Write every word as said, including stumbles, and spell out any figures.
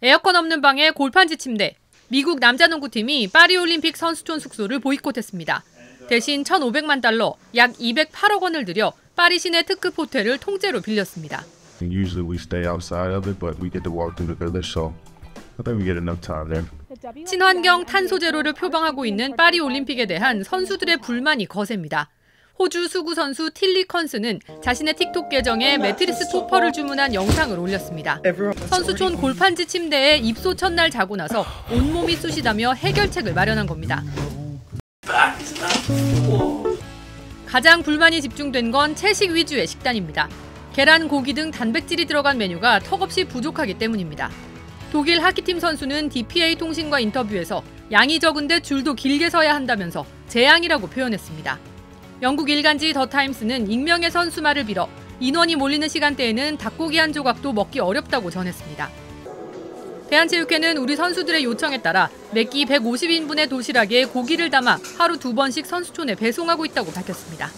에어컨 없는 방에 골판지 침대. 미국 남자농구팀이 파리 올림픽 선수촌 숙소를 보이콧했습니다. 대신 천오백만 달러, 약 이백팔억 원을 들여 파리 시내 특급 호텔을 통째로 빌렸습니다. Usually we stay outside of it, but we get to walk through the village, so I think we get enough time there. 친환경 탄소제로를 표방하고 있는 파리 올림픽에 대한 선수들의 불만이 거셉니다. 호주 수구 선수 틸리 컨스는 자신의 틱톡 계정에 매트리스 토퍼를 주문한 영상을 올렸습니다. 선수촌 골판지 침대에 입소 첫날 자고 나서 온몸이 쑤시다며 해결책을 마련한 겁니다. 가장 불만이 집중된 건 채식 위주의 식단입니다. 계란, 고기 등 단백질이 들어간 메뉴가 턱없이 부족하기 때문입니다. 독일 하키팀 선수는 디 피 에이 통신과 인터뷰에서 양이 적은데 줄도 길게 서야 한다면서 재앙이라고 표현했습니다. 영국 일간지 더 타임스는 익명의 선수 말을 빌어 인원이 몰리는 시간대에는 닭고기 한 조각도 먹기 어렵다고 전했습니다. 대한체육회는 우리 선수들의 요청에 따라 매끼 백오십 인분의 도시락에 고기를 담아 하루 두 번씩 선수촌에 배송하고 있다고 밝혔습니다.